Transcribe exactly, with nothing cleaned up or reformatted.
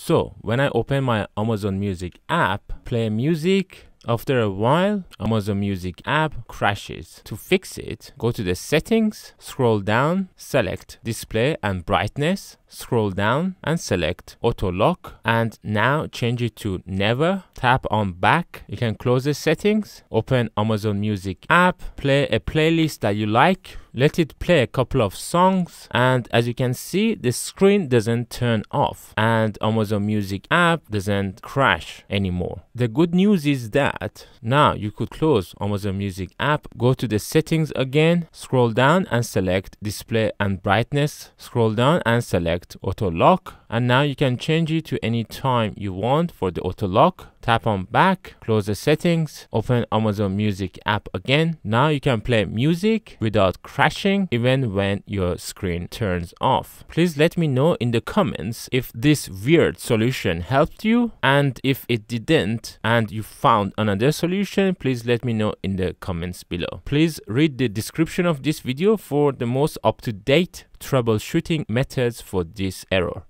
So when I open my Amazon Music app, play music, after a while, Amazon Music app crashes. To fix it, go to the settings, scroll down, select display and brightness, scroll down and select auto lock, and now change it to never. Tap on back. You can close the settings, open Amazon Music app, play a playlist that you like, let it play a couple of songs, and as you can see, the screen doesn't turn off and Amazon Music app doesn't crash anymore. The good news is that now you could close Amazon Music app, go to the settings again, scroll down and select display and brightness, scroll down and select auto lock, and now you can change it to any time you want for the auto lock. Tap on back, close the settings, open Amazon Music app again. Now you can play music without crashing even when your screen turns off. Please let me know in the comments if this weird solution helped you, and if it didn't and you found another solution, please let me know in the comments below. Please read the description of this video for the most up-to-date troubleshooting methods for this error.